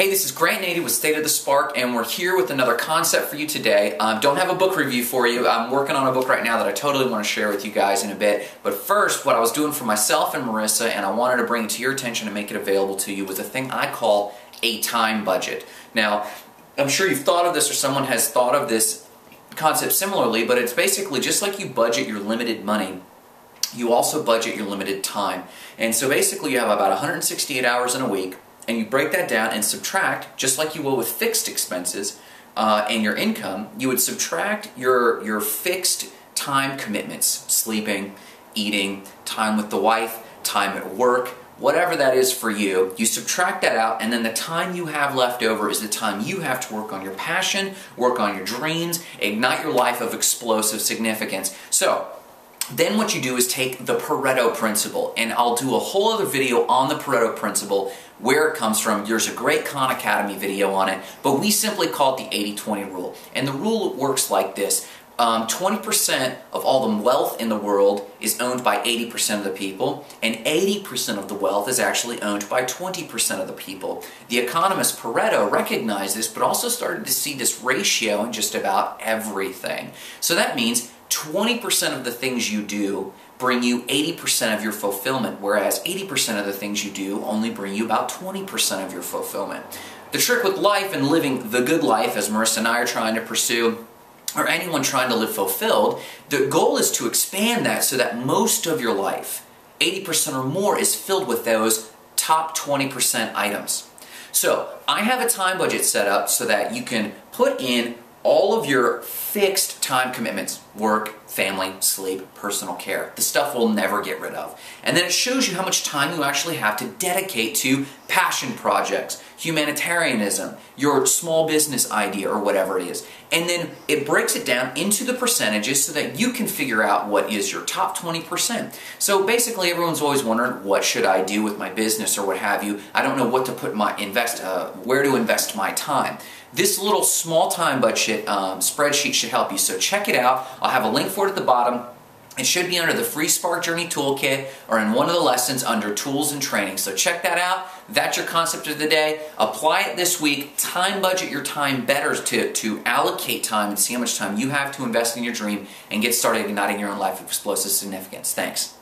Hey, this is Grant Nady with State of the Spark, and we're here with another concept for you today. Don't have a book review for you. I'm working on a book right now that I totally want to share with you guys in a bit. But first, what I was doing for myself and Marissa, and I wanted to bring it to your attention and make it available to you, was a thing I call a time budget. Now, I'm sure you've thought of this, or someone has thought of this concept similarly, but it's basically just like you budget your limited money, you also budget your limited time. And so basically you have about 168 hours in a week, and you break that down and subtract, just like you will with fixed expenses and your income, you would subtract your fixed time commitments, sleeping, eating, time with the wife, time at work, whatever that is for you, you subtract that out, and then the time you have left over is the time you have to work on your passion, work on your dreams, ignite your life of explosive significance. So then what you do is take the Pareto Principle, and I'll do a whole other video on the Pareto Principle, where it comes from. There's a great Khan Academy video on it, but we simply call it the 80-20 rule. And the rule works like this. 20% of all the wealth in the world is owned by 80% of the people, and 80% of the wealth is actually owned by 20% of the people. The economist Pareto recognized this, but also started to see this ratio in just about everything. So that means 20% of the things you do bring you 80% of your fulfillment, whereas 80% of the things you do only bring you about 20% of your fulfillment. The trick with life and living the good life, as Marissa and I are trying to pursue, or anyone trying to live fulfilled, the goal is to expand that so that most of your life, 80% or more, is filled with those top 20% items. So I have a time budget set up so that you can put in all of your fixed time commitments, work, family, sleep, personal care, the stuff we'll never get rid of. And then it shows you how much time you actually have to dedicate to passion projects, humanitarianism, your small business idea, or whatever it is. And then it breaks it down into the percentages so that you can figure out what is your top 20%. So basically everyone's always wondering, what should I do with my business or what have you? I don't know what to put my where to invest my time. This little small time budget spreadsheet should help you, so check it out. I'll have a link for it at the bottom. It should be under the free Spark Journey Toolkit or in one of the lessons under Tools and Training. So check that out. That's your concept of the day. Apply it this week. Time budget your time better to allocate time and see how much time you have to invest in your dream and get started igniting your own life of explosive significance. Thanks.